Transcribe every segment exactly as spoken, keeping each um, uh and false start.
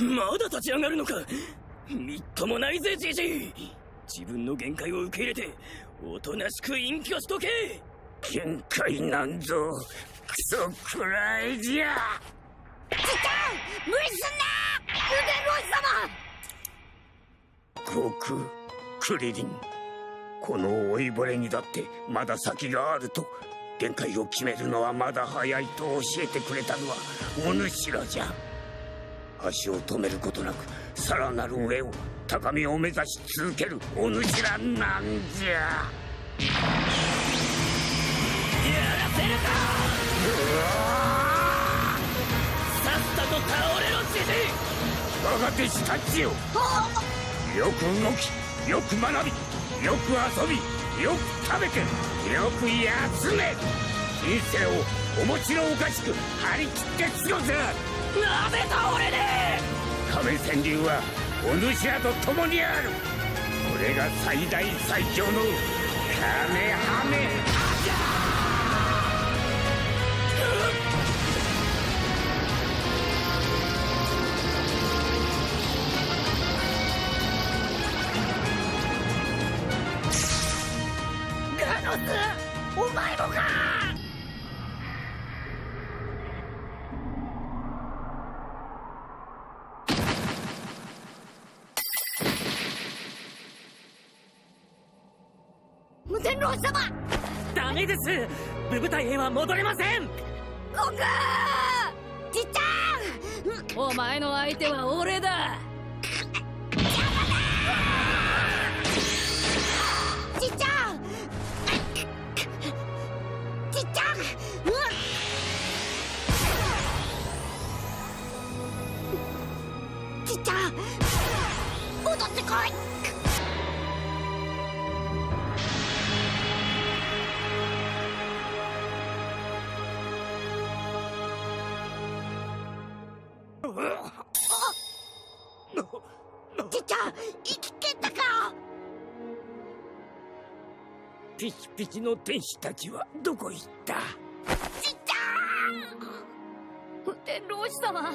まだ立ち上がるのか、みっともないぜじじい。自分の限界を受け入れておとなしく隠居しとけ。限界なんぞクソくらいじゃ。ちっちゃい、無理すんなルデン王子様。ゴク、クリリン、この老いぼれにだってまだ先があると、限界を決めるのはまだ早いと教えてくれたのはお主らじゃ。足を止めることなくさらなる上を、高みを目指し続けるお主らなんじゃ。やらせるか。さっさと倒れろじじい。我が弟子たちよ、よく動き、よく学び、よく遊び、よく食べて、よく休め。人生をおもちろおかしく張り切って過ごせ。なぜ倒れねえ。仮面川柳はお主らと共にある。これが最大最強のカメハメハじゃ。ガノス、お前もか。天狼様、ダメです。武部隊へは戻れません。ゴクー、ティタン、お前の相手は俺だ。ティタン、ティタン、ティタン、戻ってこい。ピチピチの天使たちはどこ行った。ちっちゃーん、天狼様、よかっ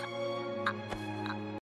た。